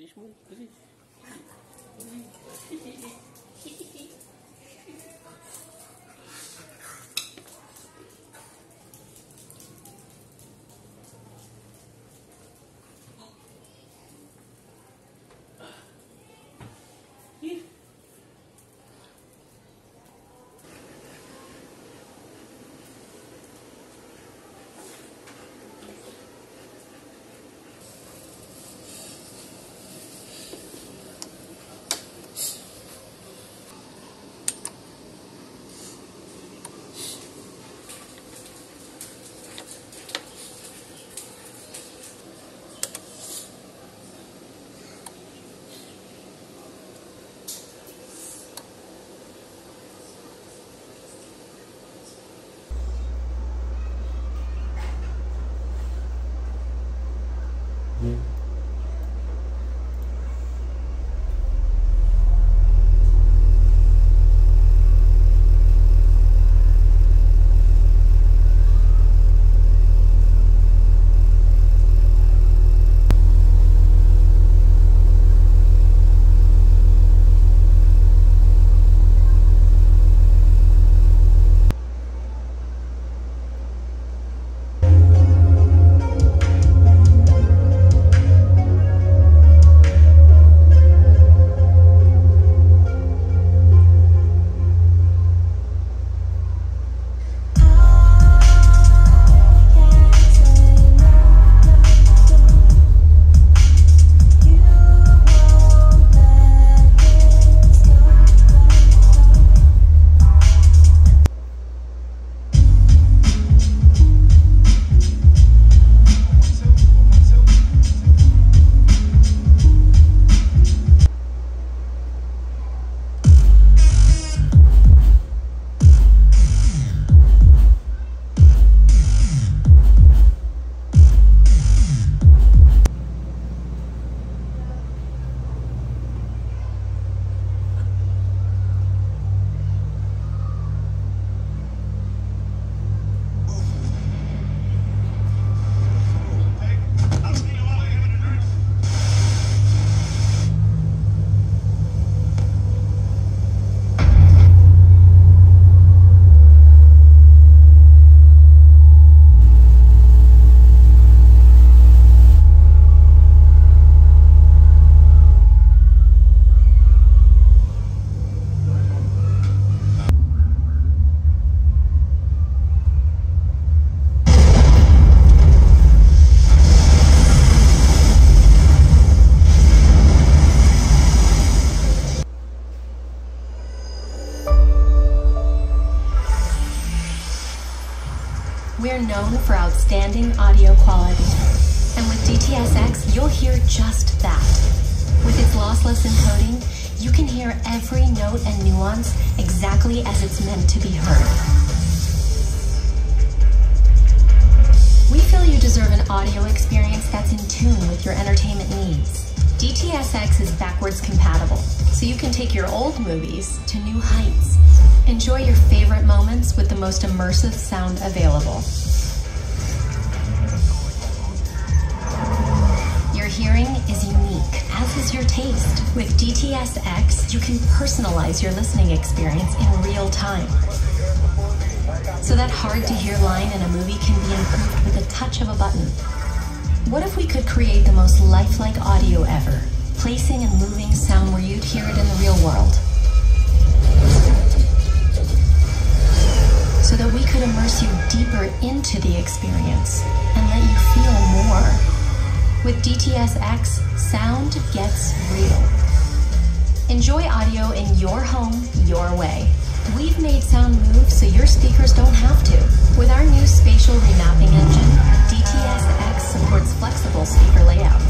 Eles muito tristes. We're known for outstanding audio quality, and with DTS:X, you'll hear just that. With its lossless encoding, you can hear every note and nuance exactly as it's meant to be heard. We feel you deserve an audio experience that's in tune with your entertainment needs. DTS:X is backwards compatible, so you can take your old movies to new heights. Enjoy your favorite moments with the most immersive sound available. Your hearing is unique, as is your taste. With DTS:X, you can personalize your listening experience in real time. So that hard-to-hear line in a movie can be improved with a touch of a button. What if we could create the most lifelike audio ever, placing and moving sound where you'd hear it in the real world? So that we could immerse you deeper into the experience and let you feel more. With DTS:X, sound gets real. Enjoy audio in your home, your way. We've made sound move so your speakers don't have to. With our new spatial remapping engine, DTS:X supports flexible speaker layout.